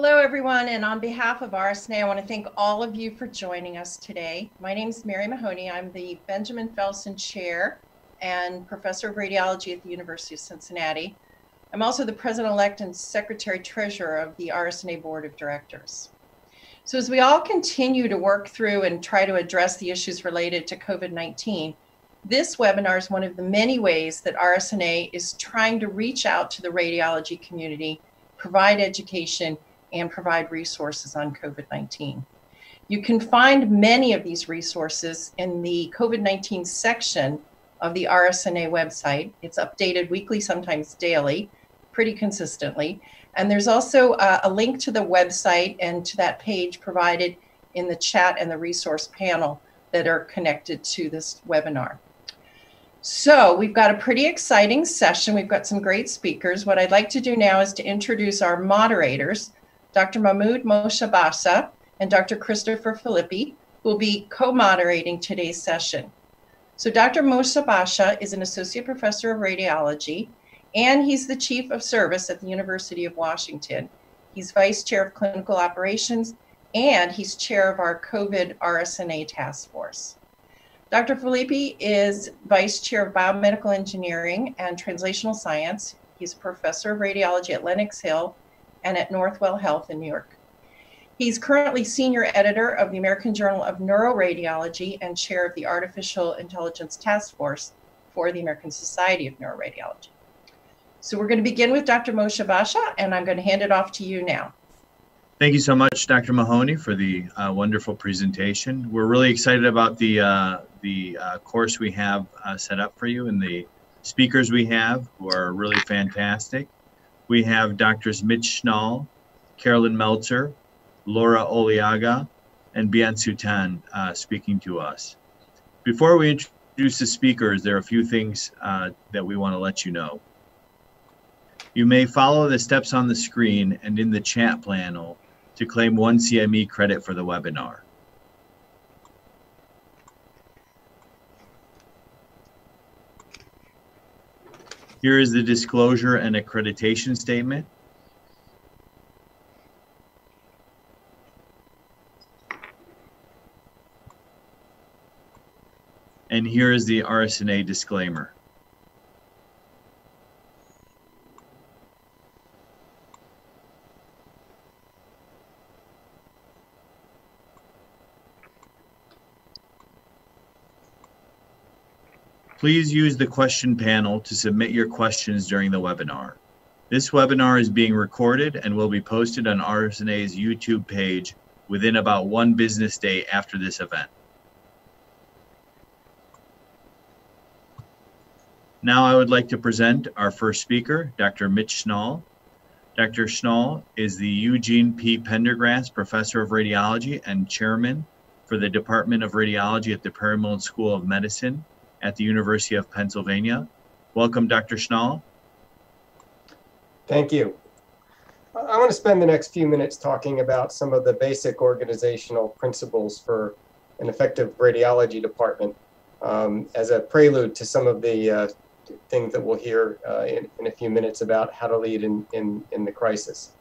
Hello, everyone, and on behalf of RSNA, I want to thank all of you for joining us today. My name is Mary Mahoney. I'm the Benjamin Felson Chair and Professor of Radiology at the University of Cincinnati. I'm also the President-elect and Secretary-Treasurer of the RSNA Board of Directors. So as we all continue to work through and try to address the issues related to COVID-19, this webinar is one of the many ways that RSNA is trying to reach out to the radiology community, provide education, and provide resources on COVID-19. You can find many of these resources in the COVID-19 section of the RSNA website. It's updated weekly, sometimes daily, pretty consistently. And there's also a link to the website and to that page provided in the chat and the resource panel that are connected to this webinar. So we've got a pretty exciting session. We've got some great speakers. What I'd like to do now is to introduce our moderators, Dr. Mahmud Mossa-Basha and Dr. Christopher Filippi, who will be co-moderating today's session. So Dr. Mossa-Basha is an associate professor of radiology, and he's the chief of service at the University of Washington. He's vice chair of clinical operations, and he's chair of our COVID RSNA task force. Dr. Filippi is vice chair of biomedical engineering and translational science. He's professor of radiology at Lenox Hill and at Northwell Health in New York. He's currently senior editor of the American Journal of Neuroradiology and chair of the Artificial Intelligence Task Force for the American Society of Neuroradiology. So we're going to begin with Dr. Mossa-Basha, and I'm going to hand it off to you now. Thank you so much, Dr. Mahoney, for the wonderful presentation. We're really excited about the course we have set up for you and the speakers we have, who are really fantastic. We have Drs. Mitch Schnall, Carolyn Meltzer, Laura Oleaga, and Bien Soo Tan speaking to us. Before we introduce the speakers, there are a few things that we want to let you know. You may follow the steps on the screen and in the chat panel to claim one CME credit for the webinar. Here is the disclosure and accreditation statement. And here is the RSNA disclaimer. Please use the question panel to submit your questions during the webinar. This webinar is being recorded and will be posted on RSNA's YouTube page within about one business day after this event. Now I would like to present our first speaker, Dr. Mitch Schnall. Dr. Schnall is the Eugene P. Pendergrass Professor of Radiology and Chairman for the Department of Radiology at the Perelman School of Medicine at the University of Pennsylvania. Welcome, Dr. Schnall. Thank you. I want to spend the next few minutes talking about some of the basic organizational principles for an effective radiology department as a prelude to some of the things that we'll hear in a few minutes about how to lead in the crisis.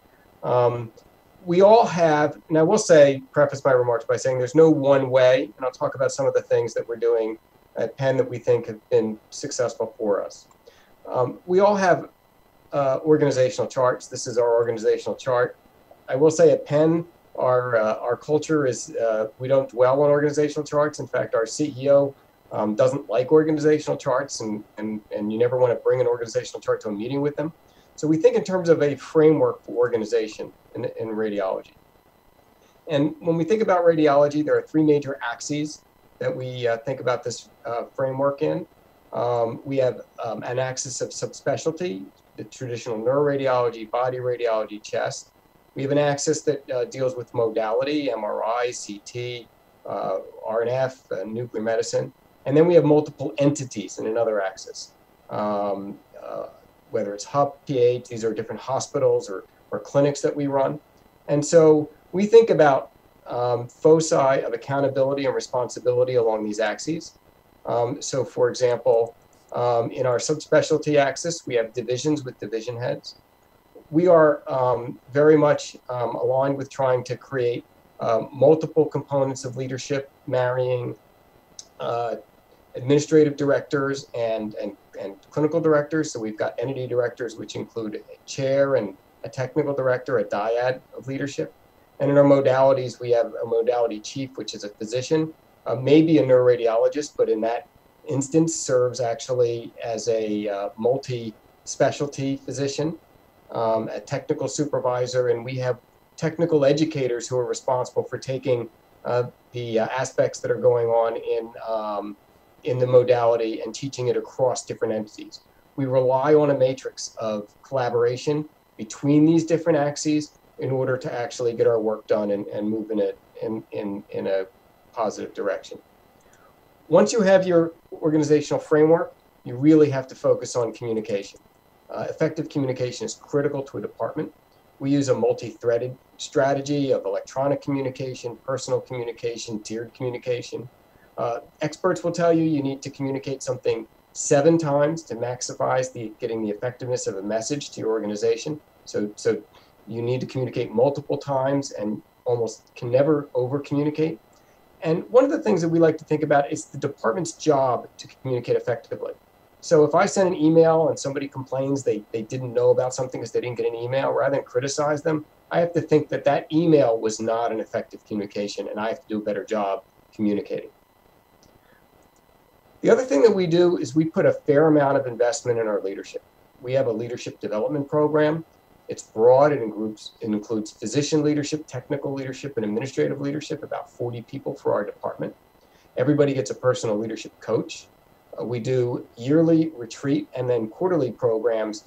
We all have, and I will say, preface my remarks by saying there's no one way, and I'll talk about some of the things that we're doing at Penn that we think have been successful for us. We all have organizational charts. This is our organizational chart. I will say at Penn, our culture is, we don't dwell on organizational charts. In fact, our CEO doesn't like organizational charts, and you never want to bring an organizational chart to a meeting with them. So we think in terms of a framework for organization in radiology. And when we think about radiology, there are three major axes that we think about this framework in. We have an axis of subspecialty, the traditional neuroradiology, body radiology, chest. We have an axis that deals with modality, MRI, CT, RNF, nuclear medicine. And then we have multiple entities in another axis, whether it's HUP, PH, these are different hospitals or clinics that we run. And so we think about foci of accountability and responsibility along these axes. So for example, in our subspecialty axis, we have divisions with division heads. we are very much aligned with trying to create multiple components of leadership, marrying administrative directors and clinical directors. So we've got entity directors, which include a chair and a technical director, a dyad of leadership. And in our modalities, we have a modality chief, which is a physician, maybe a neuroradiologist, but in that instance serves actually as a multi-specialty physician, a technical supervisor, and we have technical educators who are responsible for taking the aspects that are going on in the modality and teaching it across different entities. We rely on a matrix of collaboration between these different axes in order to actually get our work done and move in it in a positive direction. Once you have your organizational framework, you really have to focus on communication. Effective communication is critical to a department. We use a multi-threaded strategy of electronic communication, personal communication, tiered communication. Experts will tell you you need to communicate something 7 times to maximize getting the effectiveness of a message to your organization. So you need to communicate multiple times and almost can never over-communicate. And one of the things that we like to think about is the department's job to communicate effectively. So if I send an email and somebody complains they didn't know about something because they didn't get an email, rather than criticize them, I have to think that that email was not an effective communication and I have to do a better job communicating. The other thing that we do is we put a fair amount of investment in our leadership. We have a leadership development program. It's broad, it includes physician leadership, technical leadership, and administrative leadership, about 40 people for our department. Everybody gets a personal leadership coach. We do yearly retreat and then quarterly programs,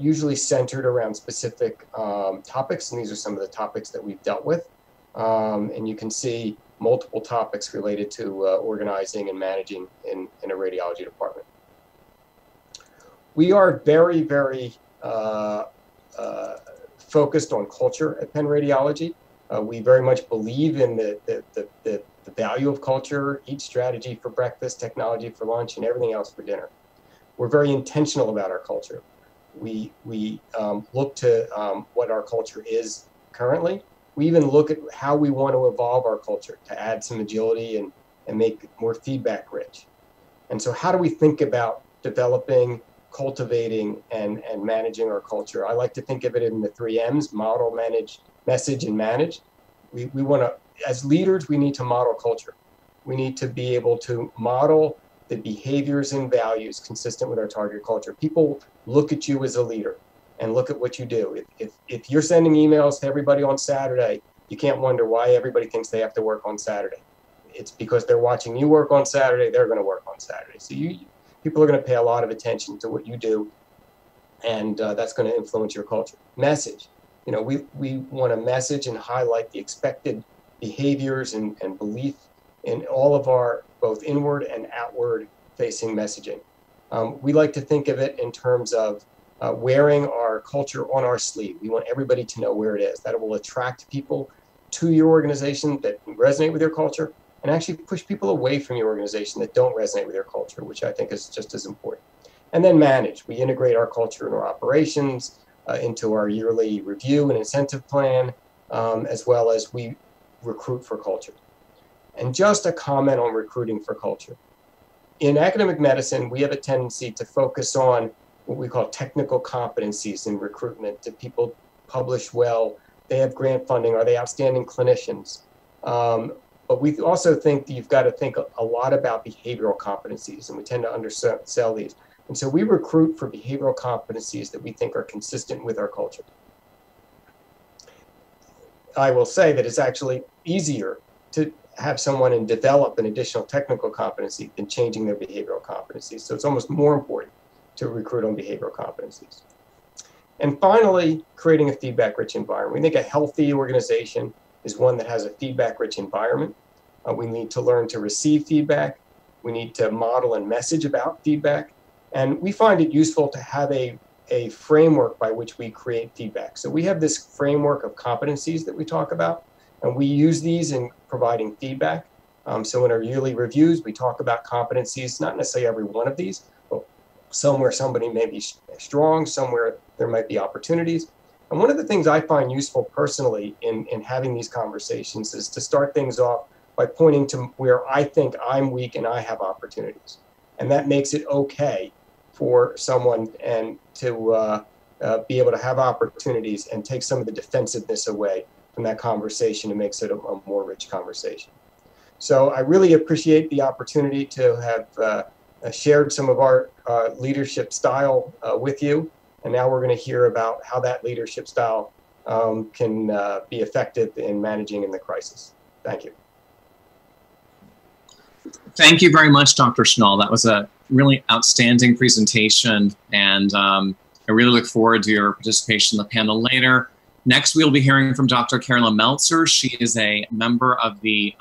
usually centered around specific topics, and these are some of the topics that we've dealt with. And you can see multiple topics related to organizing and managing in a radiology department. We are very, very focused on culture at Penn Radiology. We very much believe in the value of culture, eat strategy for breakfast, technology for lunch, and everything else for dinner. We're very intentional about our culture. We look to what our culture is currently. We even look at how we want to evolve our culture to add some agility and make it more feedback rich. And so how do we think about developing, cultivating, and managing our culture? I like to think of it in the 3 M's: model, manage, message, and manage. We want to, as leaders, we need to model culture. We need to be able to model the behaviors and values consistent with our target culture. People look at you as a leader and look at what you do. If you're sending emails to everybody on Saturday, you can't wonder why everybody thinks they have to work on Saturday. It's because they're watching you work on Saturday, they're going to work on Saturday. So people are going to pay a lot of attention to what you do, and that's going to influence your culture. Message. You know, we want to message and highlight the expected behaviors and belief in all of our both inward and outward facing messaging. We like to think of it in terms of wearing our culture on our sleeve. We want everybody to know where it is. That will attract people to your organization that resonate with your culture and actually push people away from your organization that don't resonate with your culture, which I think is just as important. And then manage. We integrate our culture and our operations into our yearly review and incentive plan, as well as we recruit for culture. And just a comment on recruiting for culture. In academic medicine, we have a tendency to focus on what we call technical competencies in recruitment. Do people publish well? They have grant funding. Are they outstanding clinicians? But we also think that you've got to think a lot about behavioral competencies, and we tend to undersell these. And so we recruit for behavioral competencies that we think are consistent with our culture. I will say that it's actually easier to have someone and develop an additional technical competency than changing their behavioral competencies. So it's almost more important to recruit on behavioral competencies. And finally, creating a feedback-rich environment. We think a healthy organization is one that has a feedback-rich environment. We need to learn to receive feedback. We need to model and message about feedback. And we find it useful to have a framework by which we create feedback. So we have this framework of competencies that we talk about, and we use these in providing feedback. So in our yearly reviews, we talk about competencies, not necessarily every one of these, but somewhere somebody may be strong, somewhere there might be opportunities. And one of the things I find useful personally in having these conversations is to start things off by pointing to where I think I'm weak and I have opportunities. And that makes it okay for someone and to be able to have opportunities and take some of the defensiveness away from that conversation and makes it a more rich conversation. So I really appreciate the opportunity to have shared some of our leadership style with you. And now we're going to hear about how that leadership style can be effective in managing in the crisis. Thank you. Thank you very much, Dr. Schnall. That was a really outstanding presentation, and I really look forward to your participation in the panel later. Next, we'll be hearing from Dr. Carolyn Meltzer. She is a member of the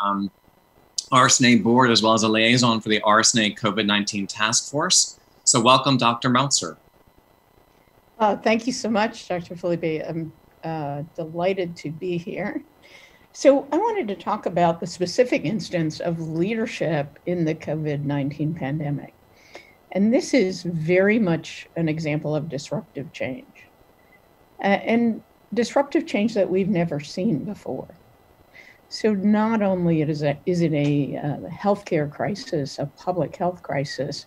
RSNA board, as well as a liaison for the RSNA COVID-19 task force. So welcome, Dr. Meltzer. Thank you so much, Dr. Filippi. I'm delighted to be here. So I wanted to talk about the specific instance of leadership in the COVID-19 pandemic. And this is very much an example of disruptive change, and disruptive change that we've never seen before. So not only is it a healthcare crisis, a public health crisis,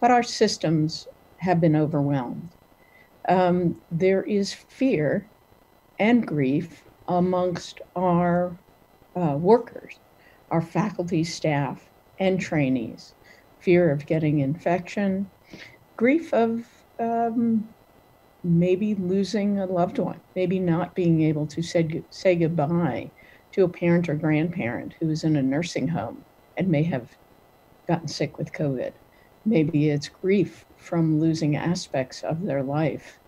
but our systems have been overwhelmed. There is fear and grief amongst our workers, our faculty, staff, and trainees. Fear of getting infection, grief of maybe losing a loved one, maybe not being able to say goodbye to a parent or grandparent who is in a nursing home and may have gotten sick with COVID. Maybe it's grief from losing aspects of their life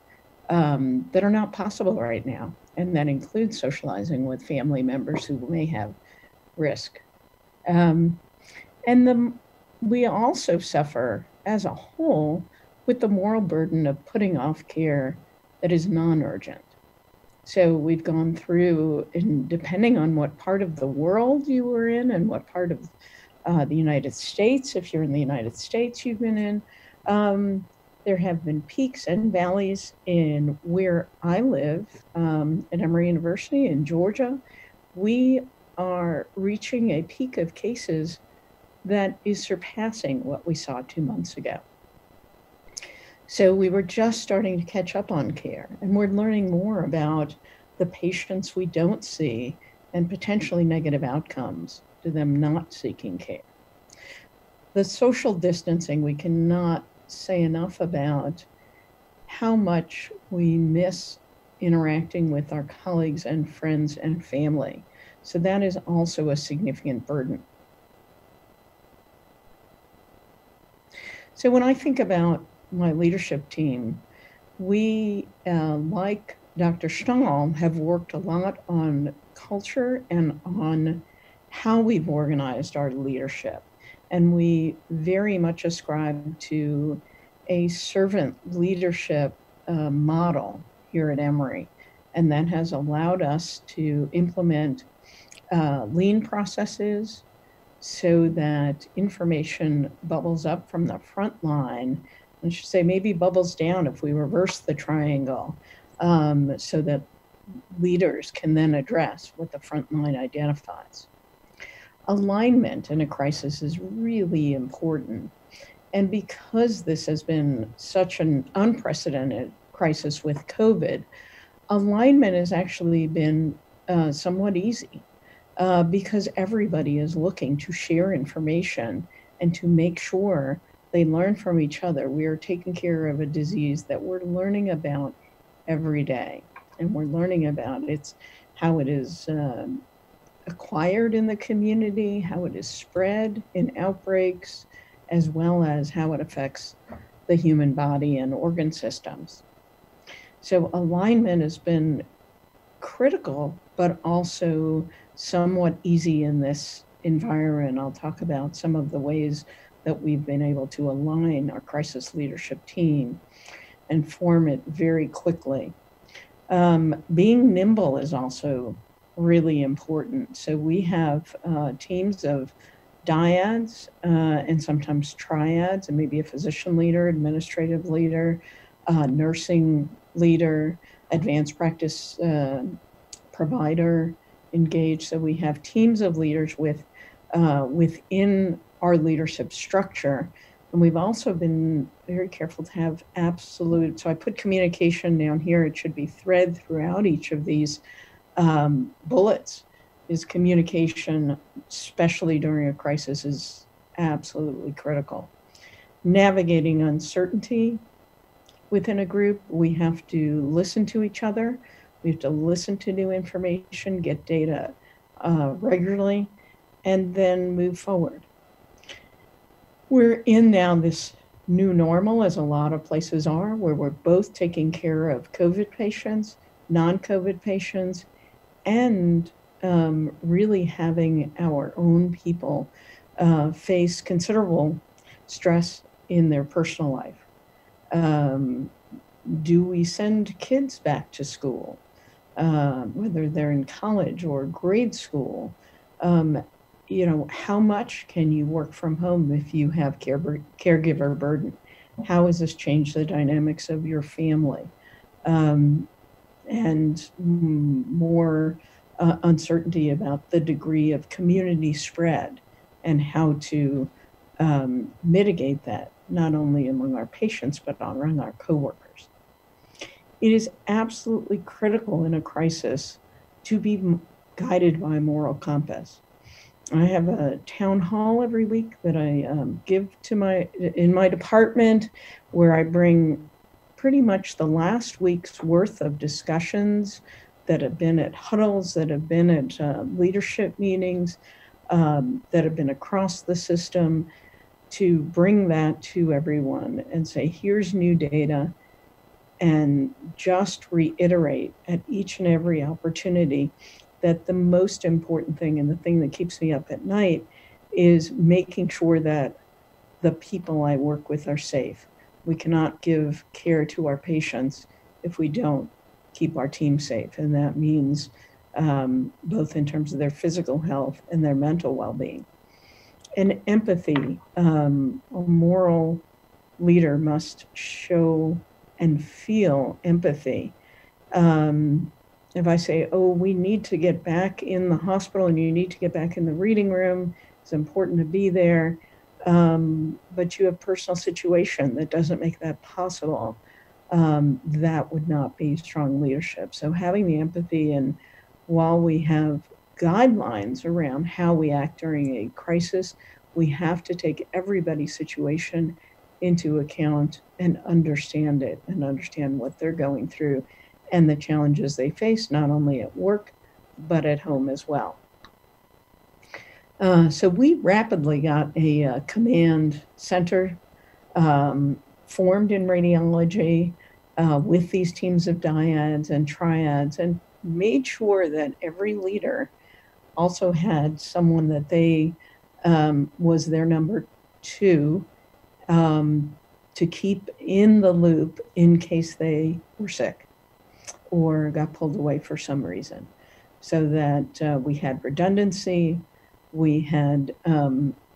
that are not possible right now. And that includes socializing with family members who may have risk. We also suffer as a whole with the moral burden of putting off care that is non-urgent. So we've gone through, and depending on what part of the world you were in and what part of the United States, if you're in the United States you've been in, there have been peaks and valleys in where I live at Emory University in Georgia. We are reaching a peak of cases that is surpassing what we saw 2 months ago. So we were just starting to catch up on care, and we're learning more about the patients we don't see and potentially negative outcomes to them not seeking care. The social distancing, we cannot say enough about how much we miss interacting with our colleagues and friends and family. So that is also a significant burden. So when I think about my leadership team, we, like Dr. Schnall, have worked a lot on culture and on how we've organized our leadership. And we very much ascribe to a servant leadership model here at Emory. And that has allowed us to implement lean processes, so that information bubbles up from the front line, and should say maybe bubbles down if we reverse the triangle, so that leaders can then address what the front line identifies. Alignment in a crisis is really important. And because this has been such an unprecedented crisis with COVID, alignment has actually been somewhat easy. Because everybody is looking to share information and to make sure they learn from each other. We are taking care of a disease that we're learning about every day, and we're learning about how it is acquired in the community, how it is spread in outbreaks, as well as how it affects the human body and organ systems. So alignment has been critical, but also somewhat easy in this environment. I'll talk about some of the ways that we've been able to align our crisis leadership team and form it very quickly. Being nimble is also really important. So we have teams of dyads and sometimes triads, and maybe a physician leader, administrative leader, nursing leader, advanced practice provider engaged. So we have teams of leaders with within our leadership structure. And we've also been very careful to have absolute, so I put communication down here, it should be thread throughout each of these bullets, is communication, especially during a crisis, is absolutely critical. Navigating uncertainty within a group, we have to listen to each other, we have to listen to new information, get data regularly, and then move forward. We're in now this new normal, as a lot of places are, where we're both taking care of COVID patients, non-COVID patients, and really having our own people face considerable stress in their personal life. Do we send kids back to school, whether they're in college or grade school? You know, how much can you work from home if you have caregiver burden? How has this changed the dynamics of your family? And more uncertainty about the degree of community spread and how to mitigate that, not only among our patients, but among our coworkers. It is absolutely critical in a crisis to be guided by a moral compass. I have a town hall every week that I give to in my department, where I bring pretty much the last week's worth of discussions that have been at huddles, that have been at leadership meetings, that have been across the system, to bring that to everyone and say, here's new data, and just reiterate at each and every opportunity that the most important thing, and the thing that keeps me up at night, is making sure that the people I work with are safe. We cannot give care to our patients if we don't keep our team safe. And that means both in terms of their physical health and their mental well-being. And empathy, a moral leader must show and feel empathy. If I say, oh, we need to get back in the hospital and you need to get back in the reading room, it's important to be there, but you have personal situation that doesn't make that possible, that would not be strong leadership. So having the empathy, and while we have guidelines around how we act during a crisis, we have to take everybody's situation into account and understand it, and understand what they're going through and the challenges they face, not only at work, but at home as well. So we rapidly got a command center formed in radiology with these teams of dyads and triads, and made sure that every leader also had someone that they was their number two to keep in the loop in case they were sick or got pulled away for some reason, so that we had redundancy. We had,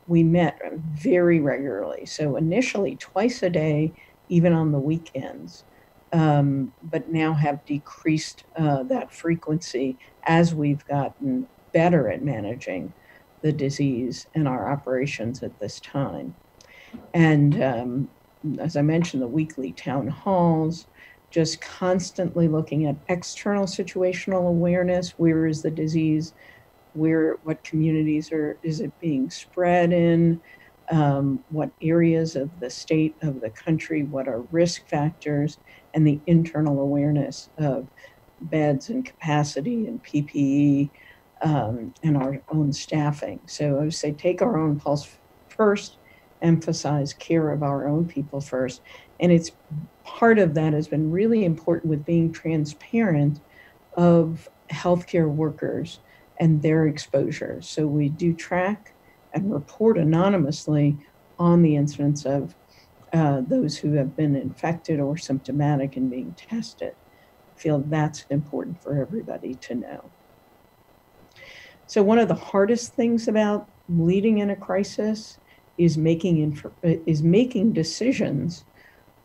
we met very regularly. So initially twice a day, even on the weekends, but now have decreased that frequency as we've gotten better at managing the disease and our operations at this time. And as I mentioned, the weekly town halls, just constantly looking at external situational awareness. Where is the disease? What communities is it being spread in? What areas of the state, of the country? What are risk factors? And the internal awareness of beds and capacity and PPE and our own staffing. So I would say take our own pulse first, emphasize care of our own people first. And it's part of that has been really important with being transparent of healthcare workers and their exposure. So we do track and report anonymously on the incidence of those who have been infected or symptomatic and being tested. I feel that's important for everybody to know. So one of the hardest things about leading in a crisis is making decisions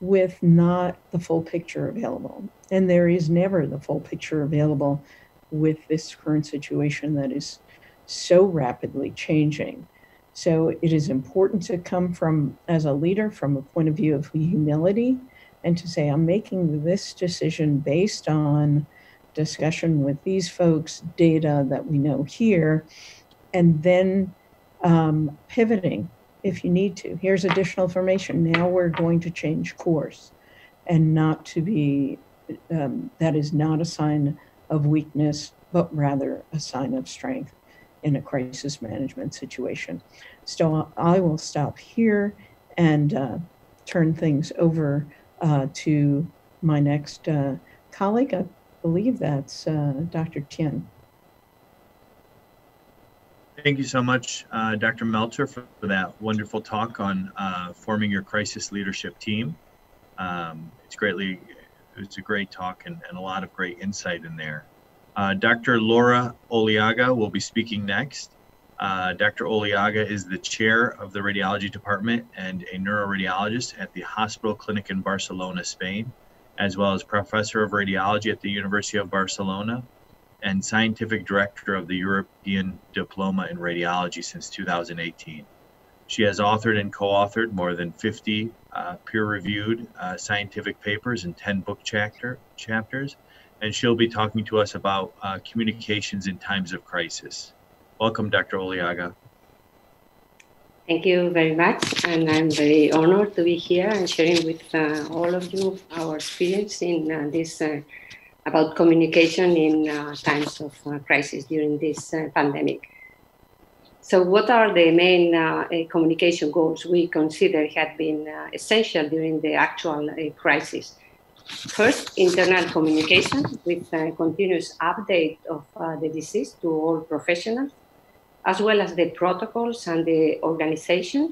with not the full picture available. And there is never the full picture available with this current situation that is so rapidly changing. So it is important to come from, as a leader, from a point of view of humility, and to say, I'm making this decision based on discussion with these folks, data that we know here, and then pivoting if you need to. Here's additional information. Now we're going to change course, and not to be, that is not a sign of weakness, but rather a sign of strength in a crisis management situation. So I will stop here and turn things over to my next colleague. I believe that's Dr. Tien. Thank you so much, Dr. Meltzer, for that wonderful talk on forming your crisis leadership team. It's a great talk and a lot of great insight in there. Dr. Laura Oleaga will be speaking next. Dr. Oleaga is the chair of the radiology department and a neuroradiologist at the Hospital Clínic in Barcelona, Spain, as well as professor of radiology at the University of Barcelona and scientific director of the European Diploma in Radiology since 2018. She has authored and co-authored more than 50 peer-reviewed scientific papers and 10 book chapters, and she'll be talking to us about communications in times of crisis. Welcome, Dr. Oleaga. Thank you very much, and I'm very honored to be here and sharing with all of you our experience in this about communication in times of crisis during this pandemic. So what are the main communication goals we consider had been essential during the actual crisis? First, internal communication with continuous update of the disease to all professionals, as well as the protocols and the organization.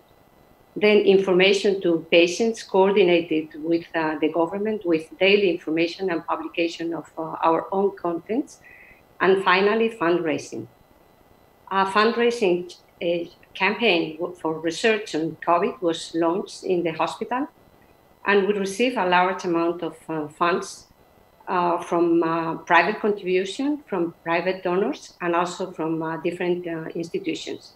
Then information to patients coordinated with the government with daily information and publication of our own contents. And finally, fundraising. A fundraising campaign for research on COVID was launched in the hospital, and we received a large amount of funds from private contribution, from private donors, and also from different institutions.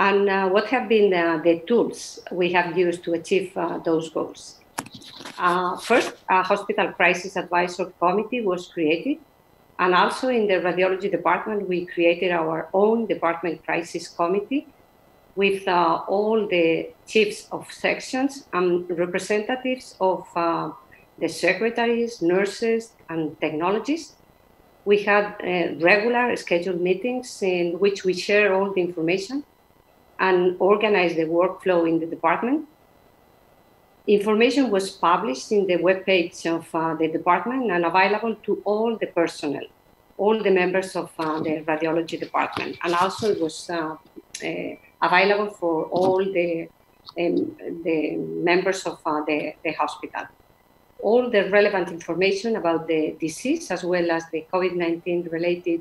And what have been the tools we have used to achieve those goals? First, a hospital crisis advisory committee was created. And also in the radiology department, we created our own department crisis committee with all the chiefs of sections and representatives of the secretaries, nurses, and technologists. We had regular scheduled meetings in which we share all the information and organize the workflow in the department. Information was published in the webpage of the department and available to all the personnel, all the members of the radiology department. And also it was available for all the members of the hospital. All the relevant information about the disease, as well as the COVID-19 related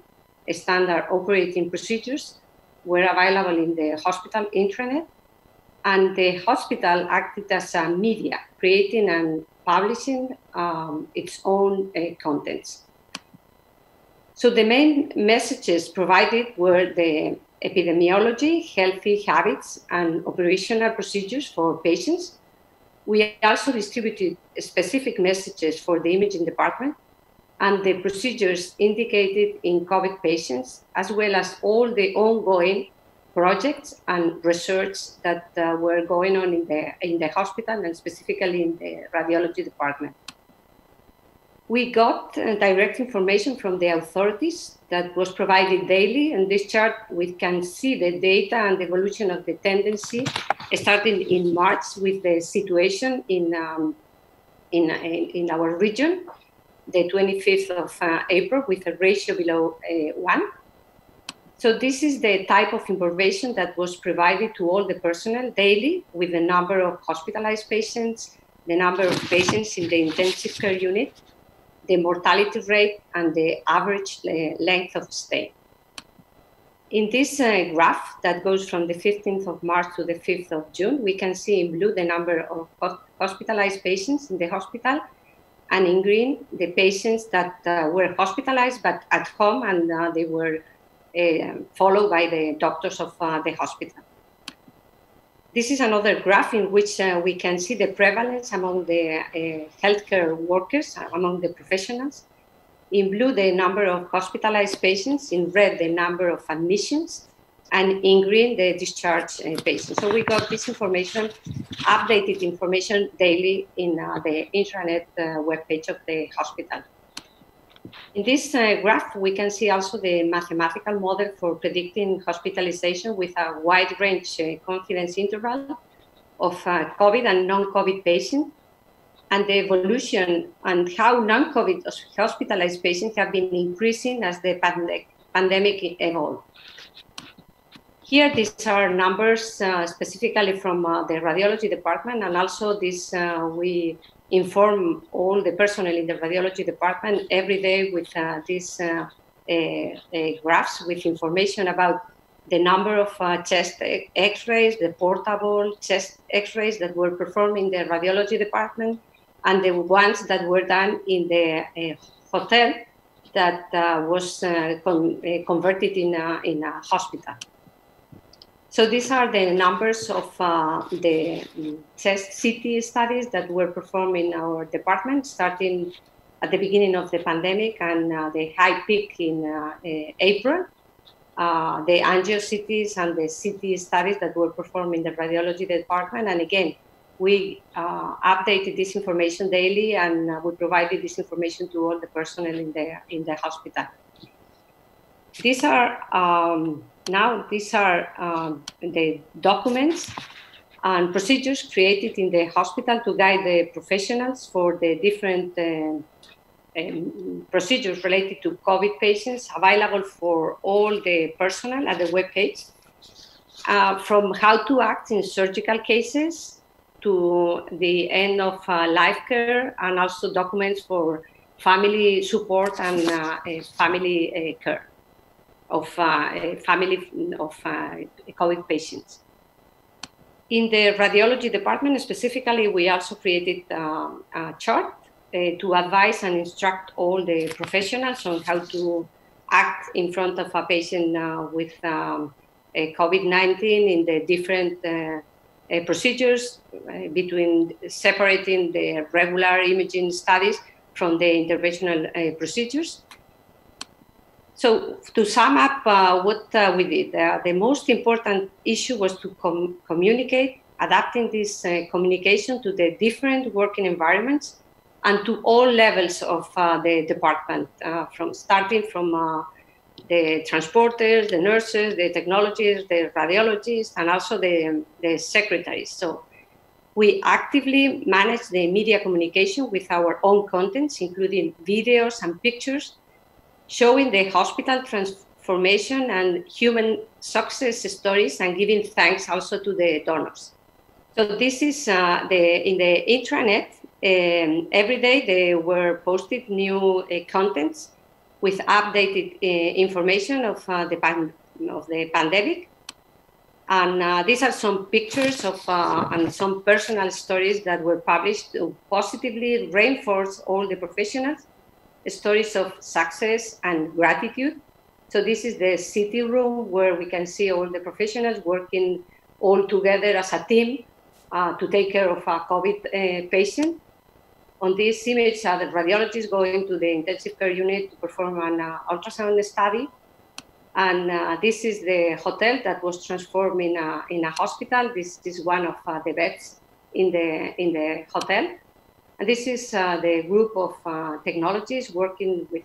standard operating procedures, were available in the hospital intranet. And the hospital acted as a media, creating and publishing its own contents. So the main messages provided were the epidemiology, healthy habits, and operational procedures for patients. We also distributed specific messages for the imaging department and the procedures indicated in COVID patients, as well as all the ongoing projects and research that were going on in the hospital and specifically in the radiology department. We got direct information from the authorities that was provided daily. In this chart, we can see the data and the evolution of the tendency starting in March with the situation in our region, the 25th of April, with a ratio below 1. So this is the type of information that was provided to all the personnel daily, with the number of hospitalized patients, the number of patients in the intensive care unit, the mortality rate, and the average length of stay. In this graph that goes from the 15th of March to the 5th of June, we can see in blue the number of hospitalized patients in the hospital, and in green, the patients that were hospitalized but at home, and they were followed by the doctors of the hospital. This is another graph in which we can see the prevalence among the healthcare workers, among the professionals. In blue, the number of hospitalized patients, in red, the number of admissions, and in green, the discharged patients. So we got this information, updated information daily in the intranet webpage of the hospital. In this graph, we can see also the mathematical model for predicting hospitalization with a wide range confidence interval of COVID and non-COVID patients, and the evolution and how non-COVID hospitalized patients have been increasing as the pandemic evolved. Here, these are numbers specifically from the radiology department, and also this we inform all the personnel in the radiology department every day with these graphs with information about the number of chest x-rays, the portable chest x-rays that were performed in the radiology department, and the ones that were done in the hotel that was converted in a hospital. So these are the numbers of the chest CT studies that were performed in our department, starting at the beginning of the pandemic and the high peak in April. The angio-CTs and the CT studies that were performed in the radiology department. And again, we updated this information daily, and we provided this information to all the personnel in the hospital. These are the documents and procedures created in the hospital to guide the professionals for the different procedures related to COVID patients, available for all the personnel at the webpage, from how to act in surgical cases to the end of life care, and also documents for family support and family care of COVID patients. In the radiology department specifically, we also created a chart to advise and instruct all the professionals on how to act in front of a patient with COVID-19 in the different procedures, between separating the regular imaging studies from the interventional procedures. So to sum up what we did, the most important issue was to communicate, adapting this communication to the different working environments and to all levels of the department, starting from the transporters, the nurses, the technologists, the radiologists, and also the secretaries. So we actively managed the media communication with our own contents, including videos and pictures, showing the hospital transformation and human success stories, and giving thanks also to the donors. So this is in the intranet. Every day they were posted new contents with updated information of the pandemic, and these are some pictures of and some personal stories that were published to positively reinforce all the professionals, stories of success and gratitude. So this is the city room where we can see all the professionals working all together as a team to take care of a COVID patient. On this image are the radiologists going to the intensive care unit to perform an ultrasound study. And this is the hotel that was transformed in a hospital. This is one of the beds in the hotel. And this is the group of technologists working with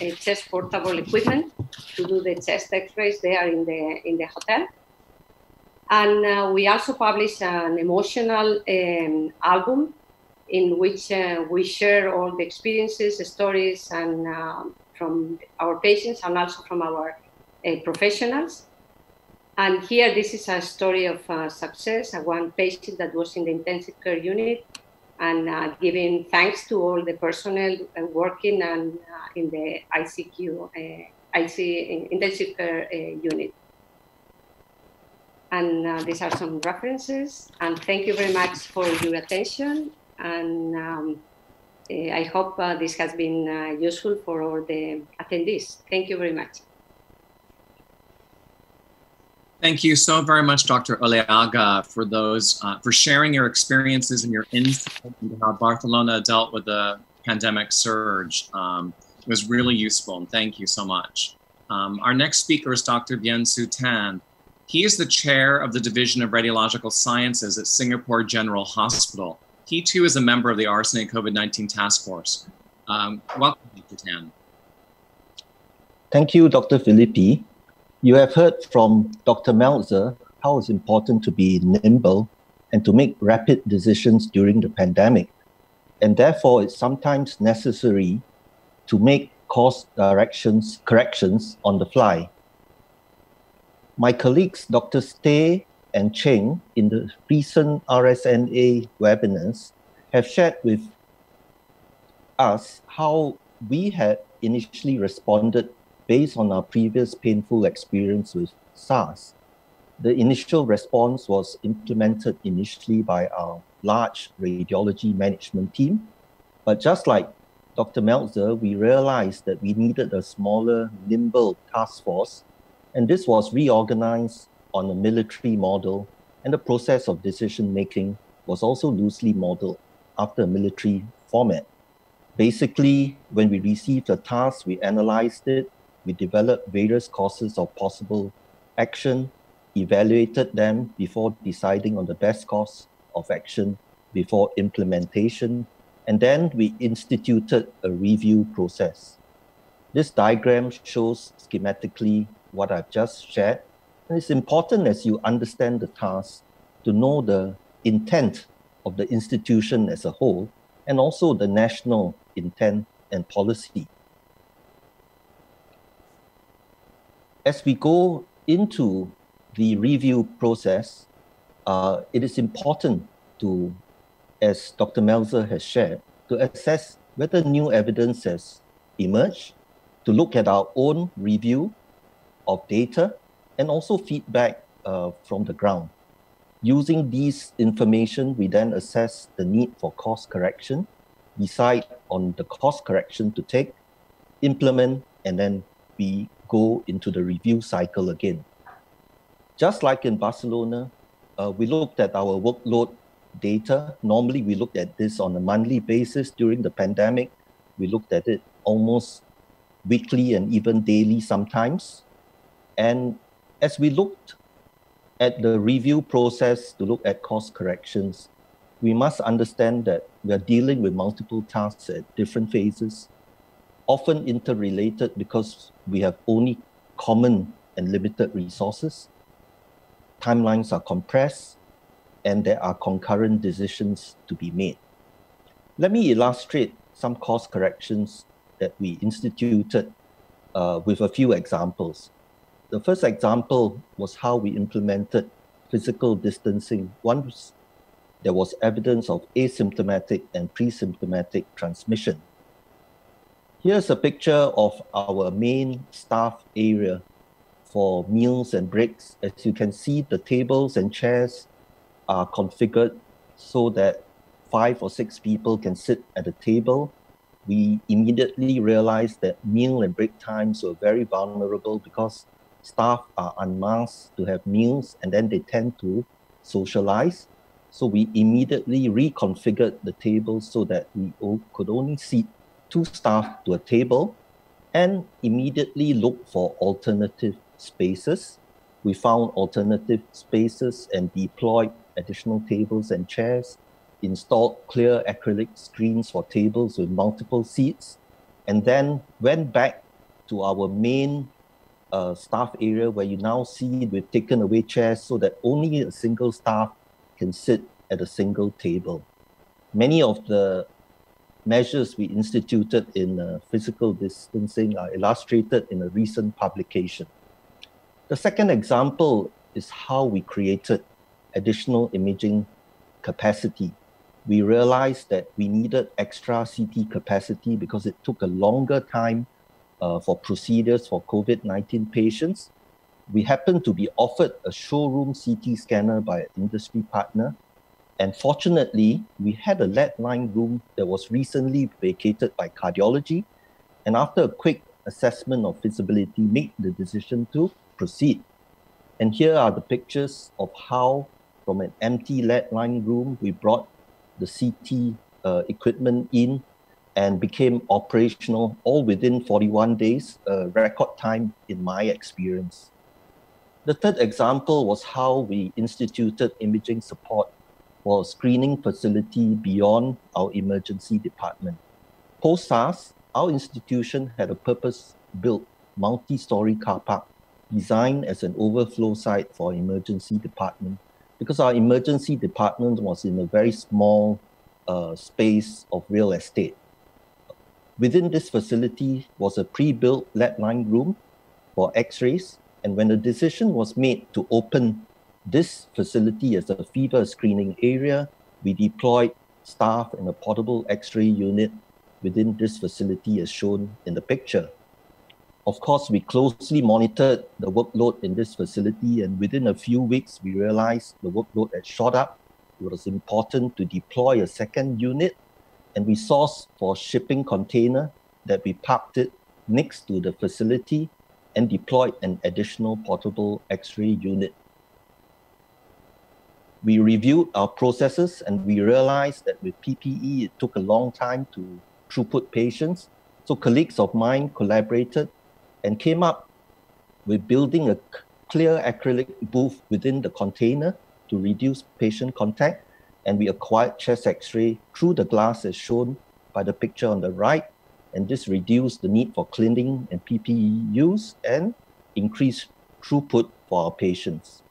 a chest portable equipment to do the chest x-rays there in the hotel. And we also published an emotional album in which we share all the experiences, the stories, and from our patients and also from our professionals. And here, this is a story of success, one patient that was in the intensive care unit, and giving thanks to all the personnel working in the ICU IC intensive care unit. And these are some references. And thank you very much for your attention. And I hope this has been useful for all the attendees. Thank you very much. Thank you so very much, Dr. Oleaga, for those for sharing your experiences and your insight into how Barcelona dealt with the pandemic surge. It was really useful, and thank you so much. Our next speaker is Dr. Bien Soo Tan. He is the chair of the Division of Radiological Sciences at Singapore General Hospital. He too is a member of the RSNA COVID-19 Task Force. Welcome, Dr. Tan. Thank you, Dr. Filippi. You have heard from Dr. Meltzer how it's important to be nimble and to make rapid decisions during the pandemic. And therefore, it's sometimes necessary to make course corrections on the fly. My colleagues, Dr. Stay and Cheng, in the recent RSNA webinars, have shared with us how we had initially responded based on our previous painful experience with SARS. The initial response was implemented initially by our large radiology management team. But just like Dr. Meltzer, we realized that we needed a smaller, nimble task force. And this was reorganized on a military model. And the process of decision-making was also loosely modeled after a military format. Basically, when we received a task, we analyzed it. We developed various courses of possible action, evaluated them before deciding on the best course of action before implementation, and then we instituted a review process. This diagram shows schematically what I've just shared, and it's important as you understand the task to know the intent of the institution as a whole, and also the national intent and policy. As we go into the review process, it is important to, as Dr. Meltzer has shared, to assess whether new evidence has emerged, to look at our own review of data, and also feedback from the ground. Using these information, we then assess the need for course correction, decide on the course correction to take, implement, and then we go into the review cycle again. Just like in Barcelona, we looked at our workload data. Normally, we looked at this on a monthly basis. During the pandemic, we looked at it almost weekly and even daily sometimes. And as we looked at the review process to look at course corrections, we must understand that we are dealing with multiple tasks at different phases, often interrelated because we have only common and limited resources. Timelines are compressed, and there are concurrent decisions to be made. Let me illustrate some course corrections that we instituted with a few examples. The first example was how we implemented physical distancing once there was evidence of asymptomatic and pre-symptomatic transmission. Here's a picture of our main staff area for meals and breaks. As you can see, the tables and chairs are configured so that 5 or 6 people can sit at a table. We immediately realized that meal and break times were very vulnerable because staff are unmasked to have meals and then they tend to socialize. So we immediately reconfigured the tables so that we could only seat 2 staff to a table and immediately look for alternative spaces. We found alternative spaces and deployed additional tables and chairs, installed clear acrylic screens for tables with multiple seats, and then went back to our main staff area where you now see we've taken away chairs so that only a single staff can sit at a single table. Many of the measures we instituted in physical distancing are illustrated in a recent publication. The second example is how we created additional imaging capacity. We realized that we needed extra CT capacity because it took a longer time for procedures for COVID-19 patients. We happened to be offered a showroom CT scanner by an industry partner. And fortunately, we had a lead-lined room that was recently vacated by cardiology. And after a quick assessment of feasibility, made the decision to proceed. And here are the pictures of how, from an empty lead-lined room, we brought the CT equipment in and became operational, all within 41 days, record time in my experience. The third example was how we instituted imaging support for a screening facility beyond our emergency department. Post-SARS, our institution had a purpose-built multi-story car park designed as an overflow site for emergency department, because our emergency department was in a very small space of real estate. Within this facility was a pre-built lead-lined room for x-rays, and when the decision was made to open this facility as a fever screening area, we deployed staff and a portable x-ray unit within this facility as shown in the picture. Of course, we closely monitored the workload in this facility, and within a few weeks, we realized the workload had shot up. It was important to deploy a second unit, and we sourced for a shipping container that we parked it next to the facility and deployed an additional portable x-ray unit. We reviewed our processes and we realized that with PPE, it took a long time to throughput patients. So colleagues of mine collaborated and came up with building a clear acrylic booth within the container to reduce patient contact. And we acquired chest x-ray through the glass as shown by the picture on the right. And this reduced the need for cleaning and PPE use and increased throughput for our patients.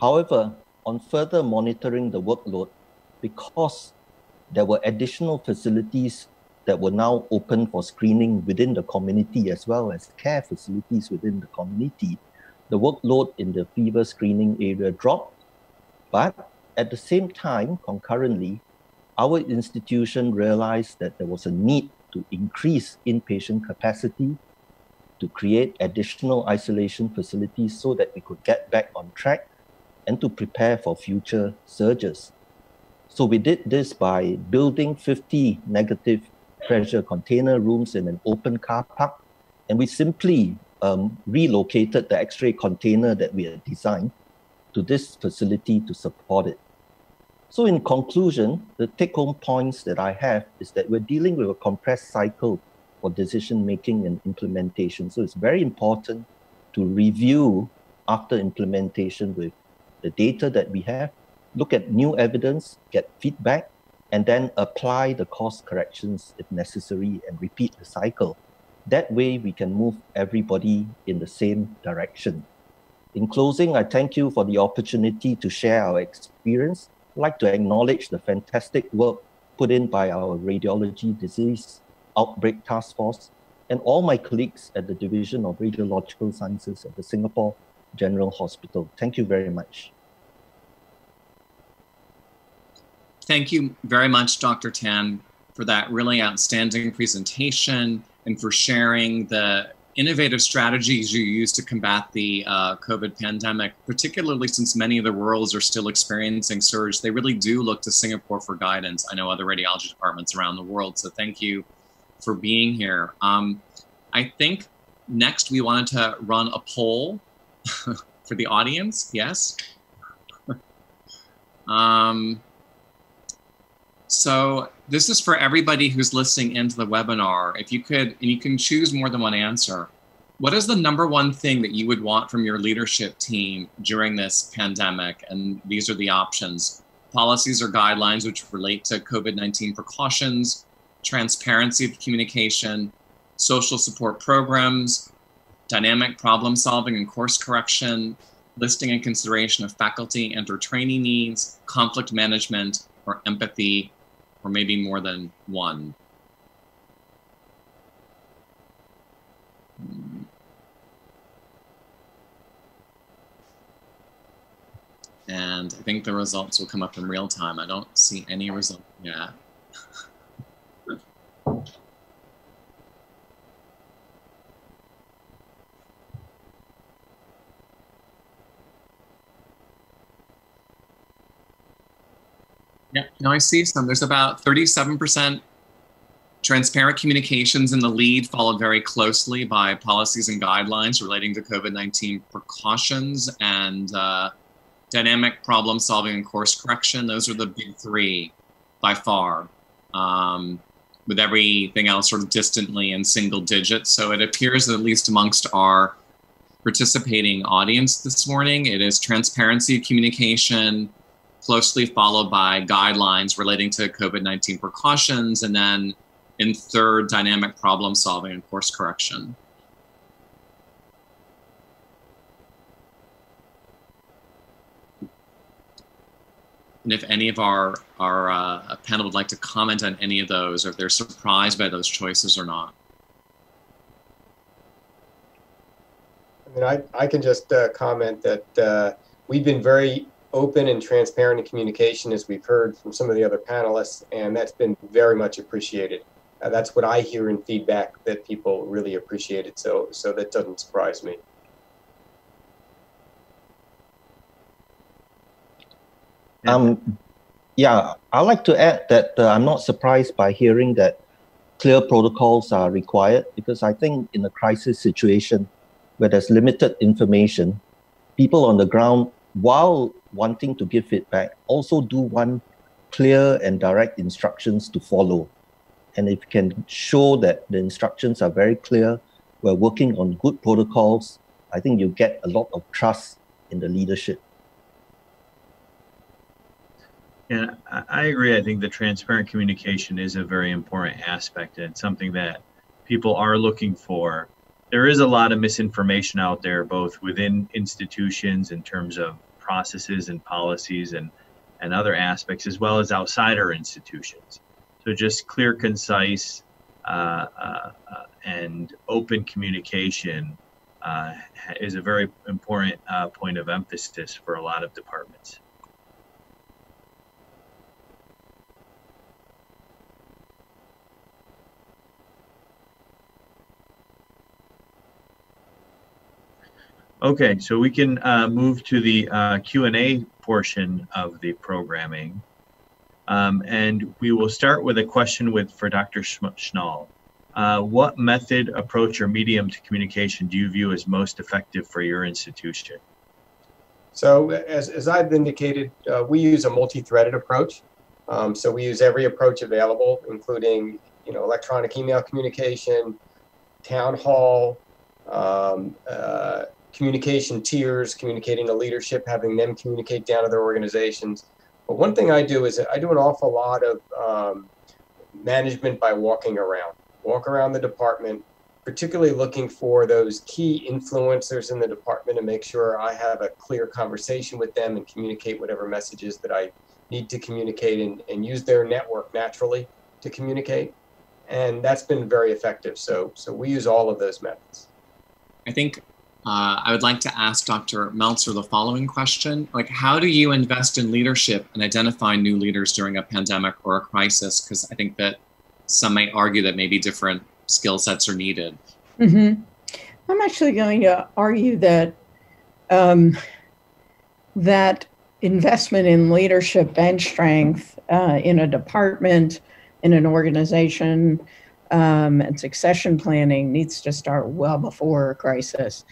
However, on further monitoring the workload, because there were additional facilities that were now open for screening within the community as well as care facilities within the community, the workload in the fever screening area dropped. But at the same time, concurrently, our institution realized that there was a need to increase inpatient capacity, to create additional isolation facilities so that we could get back on track and to prepare for future surges. So we did this by building 50 negative pressure container rooms in an open car park, and we simply relocated the x-ray container that we had designed to this facility to support it. So in conclusion, the take-home points that I have is that we're dealing with a compressed cycle for decision-making and implementation. So it's very important to review after implementation with the data that we have, look at new evidence, get feedback, and then apply the course corrections if necessary and repeat the cycle. That way we can move everybody in the same direction. In closing, I thank you for the opportunity to share our experience. I'd like to acknowledge the fantastic work put in by our Radiology Disease Outbreak Task Force and all my colleagues at the Division of Radiological Sciences at the Singapore General Hospital. Thank you very much. Thank you very much, Dr. Tan, for that really outstanding presentation and for sharing the innovative strategies you use to combat the COVID pandemic, particularly since many of the rurals are still experiencing surge. They really do look to Singapore for guidance. I know other radiology departments around the world, so thank you for being here. I think next we wanted to run a poll for the audience, yes? So this is for everybody who's listening into the webinar. If you could, and you can choose more than one answer, what is the #1 thing that you would want from your leadership team during this pandemic? And these are the options: policies or guidelines which relate to COVID-19 precautions, transparency of communication, social support programs, dynamic problem solving and course correction, listing and consideration of faculty and/or trainee needs, conflict management, or empathy, or maybe more than one. And I think the results will come up in real time. I don't see any result yet. Yeah, no, I see some. There's about 37% transparent communications in the lead, followed very closely by policies and guidelines relating to COVID-19 precautions and dynamic problem solving and course correction. Those are the big three by far, with everything else sort of distantly in single digits. So it appears that at least amongst our participating audience this morning, it is transparency of communication, closely followed by guidelines relating to COVID-19 precautions, and then in third, dynamic problem solving and course correction. And if any of our panel would like to comment on any of those, or if they're surprised by those choices or not. I mean, I can just comment that we've been very open and transparent in communication, as we've heard from some of the other panelists, and that's been very much appreciated. That's what I hear in feedback, that people really appreciate it, so that doesn't surprise me. Yeah, I'd like to add that I'm not surprised by hearing that clear protocols are required, because I think in a crisis situation where there's limited information, people on the ground, while wanting to give feedback, also do want clear and direct instructions to follow. And if you can show that the instructions are very clear, we're working on good protocols, I think you get a lot of trust in the leadership. Yeah, I agree. I think the transparent communication is a very important aspect, and it's something that people are looking for. There is a lot of misinformation out there, both within institutions in terms of processes and policies and other aspects, as well as outside our institutions. So just clear, concise, and open communication is a very important point of emphasis for a lot of departments. Okay, so we can move to the Q&A portion of the programming. And we will start with a question for Dr. Schnall. What method, approach, or medium to communication do you view as most effective for your institution? So as I've indicated, we use a multi-threaded approach. So we use every approach available, including electronic email communication, town hall, communication tiers, communicating to leadership, having them communicate down to their organizations. But one thing I do is I do an awful lot of management by walking around. Walk around the department, particularly looking for those key influencers in the department, and make sure I have a clear conversation with them and communicate whatever messages that I need to communicate, and use their network naturally to communicate. And that's been very effective. So we use all of those methods. I think I would like to ask Dr. Meltzer the following question. Like, how do you invest in leadership and identify new leaders during a pandemic or a crisis? Because I think that some might argue that maybe different skill sets are needed. Mm-hmm. I'm actually going to argue that that investment in leadership bench strength in a department, in an organization, and succession planning needs to start well before a crisis.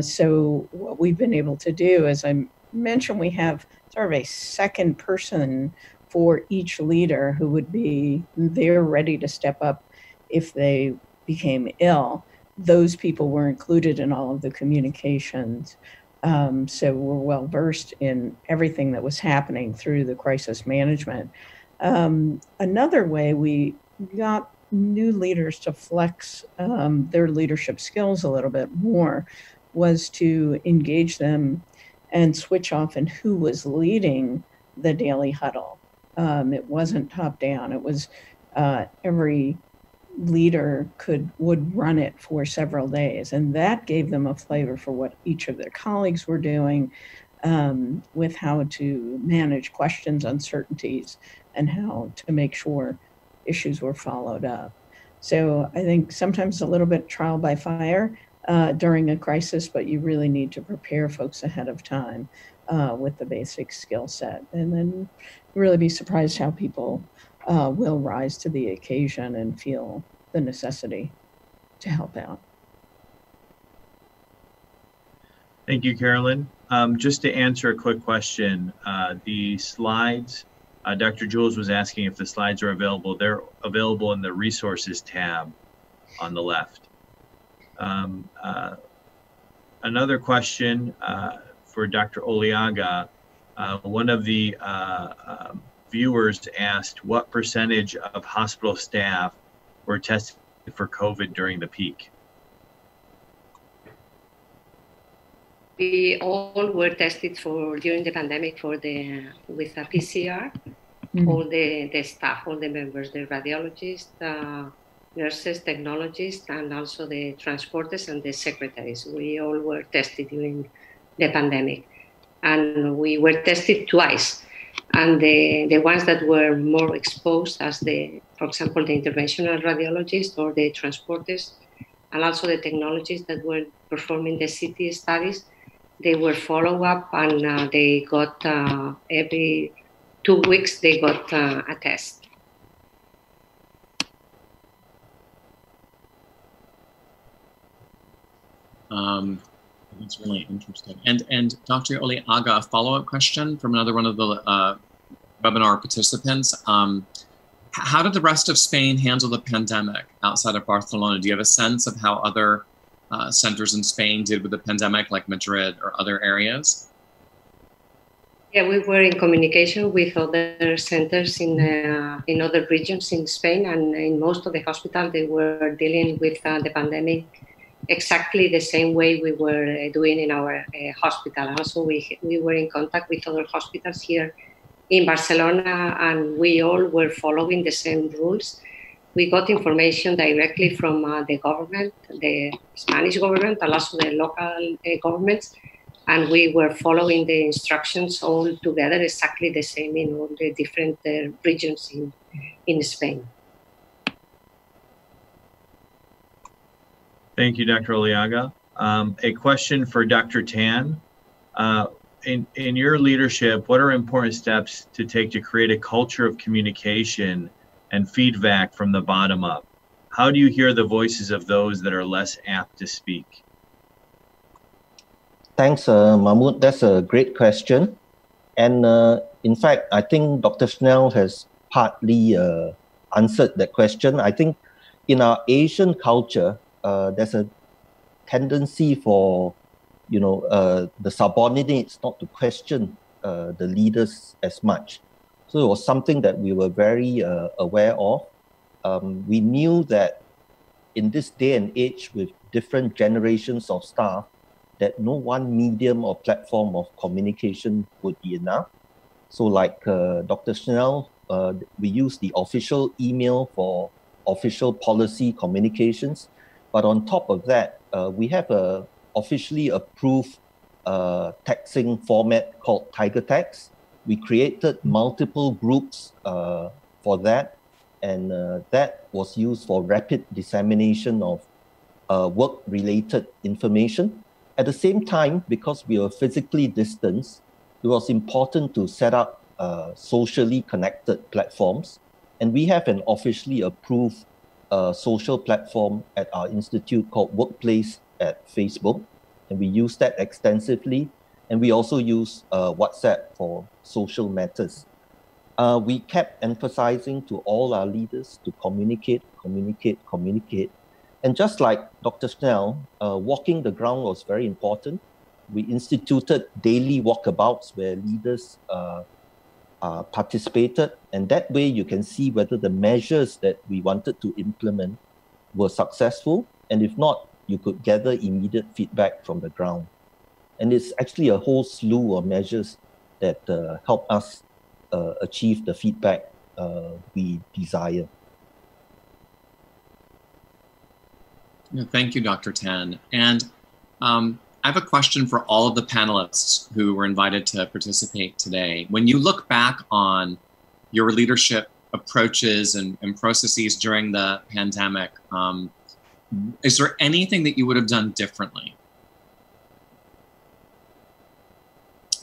So what we've been able to do, as I mentioned, we have sort of a second person for each leader who would be there ready to step up if they became ill. Those people were included in all of the communications. So we're well versed in everything that was happening through the crisis management. Another way we got new leaders to flex their leadership skills a little bit more was to engage them and switch off in who was leading the daily huddle. It wasn't top down. It was every leader would run it for several days, and that gave them a flavor for what each of their colleagues were doing with how to manage questions, uncertainties, and how to make sure issues were followed up. So I think sometimes a little bit trial by fire during a crisis, but you really need to prepare folks ahead of time with the basic skill set, and then really be surprised how people will rise to the occasion and feel the necessity to help out. Thank you, Carolyn. Just to answer a quick question, the slides, Dr. Jules was asking if the slides are available. They're available in the resources tab on the left. Another question for Dr. Oleaga. One of the viewers asked what percentage of hospital staff were tested for COVID during the peak? We all were tested for during the pandemic for the with a PCR. Mm-hmm. All the staff, all the members, the radiologists, nurses, technologists, and also the transporters and the secretaries. We all were tested during the pandemic, and we were tested twice. And the ones that were more exposed, as the, for example, the interventional radiologists or the transporters, and also the technologists that were performing the CT studies, they were follow up, and they got every 2 weeks they got a test. That's really interesting. And Dr. Oleaga, a follow-up question from another one of the webinar participants. How did the rest of Spain handle the pandemic outside of Barcelona? Do you have a sense of how other centers in Spain did with the pandemic, like Madrid or other areas? Yeah, we were in communication with other centers in other regions in Spain, and in most of the hospitals they were dealing with the pandemic exactly the same way we were doing in our hospital. Also, we were in contact with other hospitals here in Barcelona, and we all were following the same rules. We got information directly from the government, the Spanish government, and also the local governments, and we were following the instructions all together exactly the same in all the different regions in Spain. Thank you, Dr. Oleaga. A question for Dr. Tan. In your leadership, what are important steps to take to create a culture of communication and feedback from the bottom up? How do you hear the voices of those that are less apt to speak? Thanks, Mahmud. That's a great question. And in fact, I think Dr. Schnall has partly answered that question. I think in our Asian culture, there's a tendency for, you know, the subordinates not to question the leaders as much. So it was something that we were very aware of. We knew that in this day and age with different generations of staff, that no one medium or platform of communication would be enough. So like Dr. Schnell, we use the official email for official policy communications. But on top of that, we have a officially approved texting format called Tiger Text. We created multiple groups for that, and that was used for rapid dissemination of work-related information. At the same time, because we were physically distanced, it was important to set up socially connected platforms, and we have an officially approved social platform at our institute called Workplace at Facebook, and we use that extensively, and we also use WhatsApp for social matters. We kept emphasizing to all our leaders to communicate, communicate, communicate. And just like Dr. Schnell, walking the ground was very important. We instituted daily walkabouts where leaders participated, and that way you can see whether the measures that we wanted to implement were successful, and if not, you could gather immediate feedback from the ground. And it's actually a whole slew of measures that help us achieve the feedback we desire. Yeah, thank you, Dr. Tan. And I have a question for all of the panelists who were invited to participate today. When you look back on your leadership approaches and processes during the pandemic, is there anything that you would have done differently?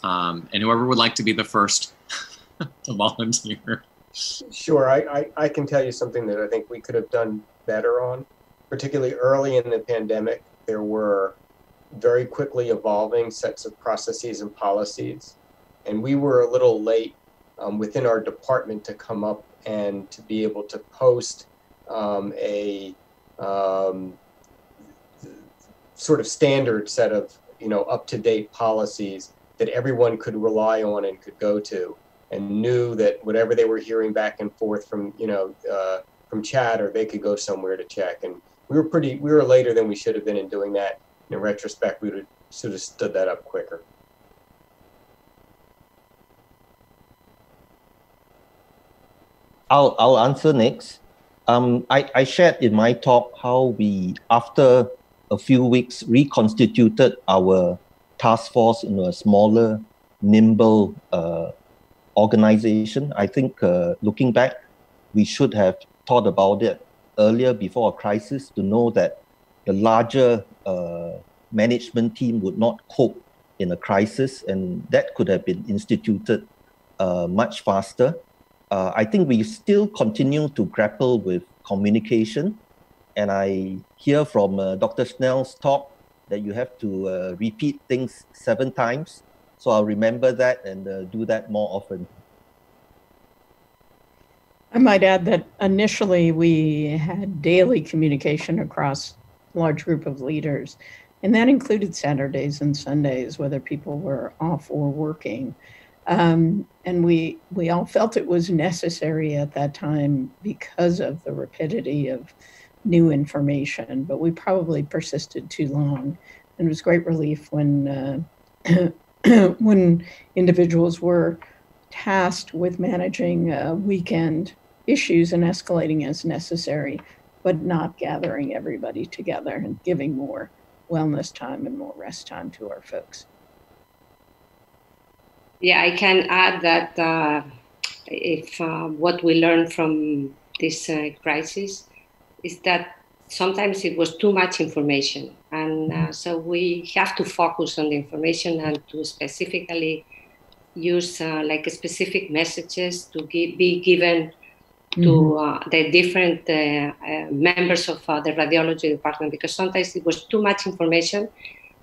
and whoever would like to be the first to volunteer. Sure, I can tell you something that I think we could have done better on, particularly early in the pandemic. There were very quickly evolving sets of processes and policies, and we were a little late within our department to come up and to be able to post sort of standard set of, up-to-date policies that everyone could rely on and could go to, and knew that whatever they were hearing back and forth from, from chat, or they could go somewhere to check. And we were later than we should have been in doing that. In retrospect, we would have sort of stood that up quicker. I'll answer next. I shared in my talk how we, after a few weeks, reconstituted our task force into a smaller, nimble organization. I think looking back, we should have thought about it earlier before a crisis, to know that the larger management team would not cope in a crisis, and that could have been instituted much faster. I think we still continue to grapple with communication, and I hear from Dr. Schnell's talk that you have to repeat things 7 times. So I'll remember that and do that more often. I might add that initially we had daily communication across a large group of leaders, and that included Saturdays and Sundays, whether people were off or working. And we all felt it was necessary at that time because of the rapidity of new information, but we probably persisted too long. And it was great relief when, when individuals were tasked with managing weekend issues and escalating as necessary, but not gathering everybody together and giving more wellness time and more rest time to our folks. Yeah, I can add that if what we learned from this crisis is that sometimes it was too much information. And so we have to focus on the information and to specifically use like specific messages to be given to the different members of the radiology department, because sometimes it was too much information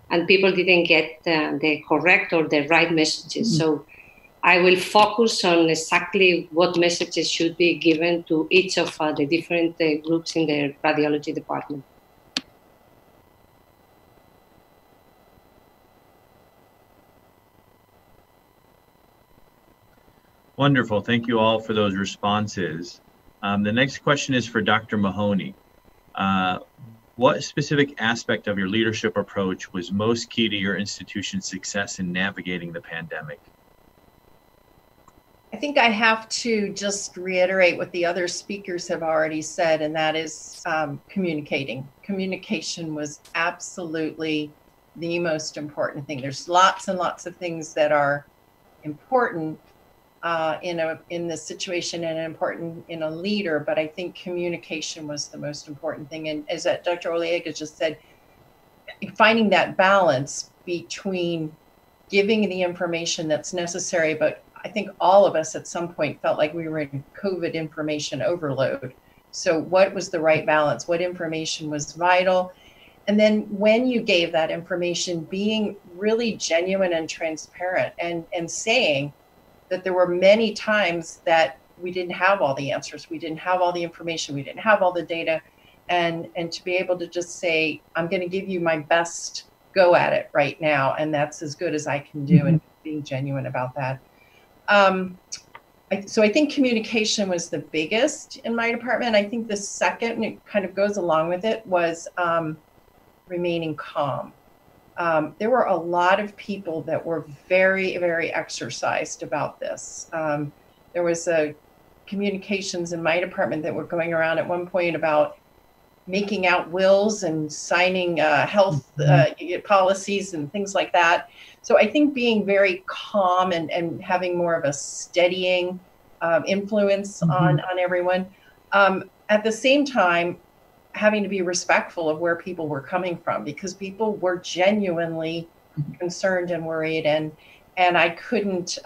and people didn't get the correct or the right messages. So I will focus on exactly what messages should be given to each of the different groups in the radiology department. Wonderful. Thank you all for those responses. The next question is for Dr. Mahoney. What specific aspect of your leadership approach was most key to your institution's success in navigating the pandemic? I think I have to just reiterate what the other speakers have already said, and that is communicating. Communication was absolutely the most important thing. There's lots and lots of things that are important in this situation and important in a leader, but I think communication was the most important thing. And as Dr. Oleaga just said, finding that balance between giving the information that's necessary, but I think all of us at some point felt like we were in COVID information overload. So what was the right balance? What information was vital? And then when you gave that information, being really genuine and transparent, and saying that there were many times that we didn't have all the answers, we didn't have all the information, we didn't have all the data, and to be able to just say, I'm going to give you my best go at it right now, and that's as good as I can do, and being genuine about that. So I think communication was the biggest in my department. I think the second, and it kind of goes along with it, was remaining calm. There were a lot of people that were very, very exercised about this. There was communications in my department that were going around at one point about making out wills and signing health policies and things like that. So I think being very calm and having more of a steadying influence on everyone. At the same time, having to be respectful of where people were coming from, because people were genuinely concerned and worried, and And I couldn't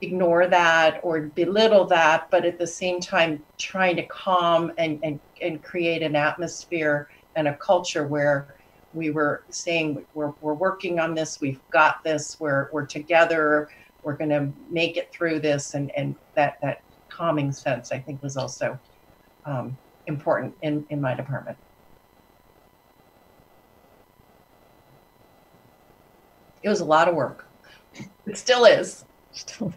ignore that or belittle that, but at the same time, trying to calm and create an atmosphere and a culture where we were saying, we're working on this, we've got this, we're together, we're gonna make it through this. And that calming sense, I think, was also important in my department. It was a lot of work. It still is. All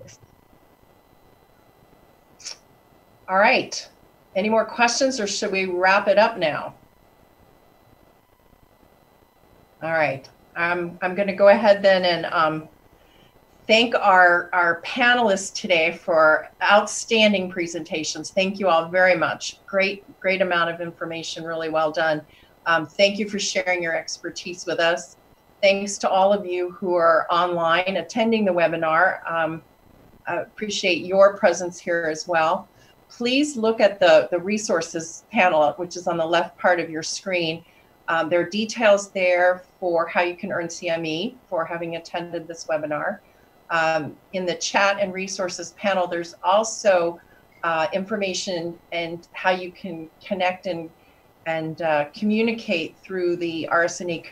right. Any more questions, or should we wrap it up now? All right. I'm going to go ahead then and thank our panelists today for outstanding presentations. Thank you all very much. Great amount of information. Really well done. Thank you for sharing your expertise with us. Thanks to all of you who are online attending the webinar. I appreciate your presence here as well. Please look at the resources panel, which is on the left part of your screen. There are details there for how you can earn CME for having attended this webinar. In the chat and resources panel, there's also information and how you can connect and communicate through the RSNA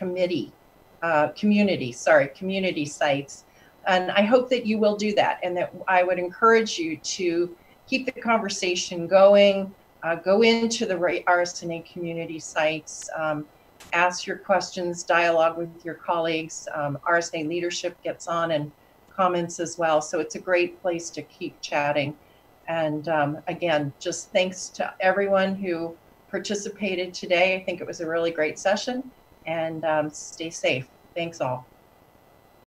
community sites. And I hope that you will do that, and that I would encourage you to keep the conversation going, go into the RSNA community sites, ask your questions, dialogue with your colleagues. RSNA leadership gets on and comments as well. So it's a great place to keep chatting. And again, just thanks to everyone who participated today. I think it was a really great session. And stay safe. Thanks all.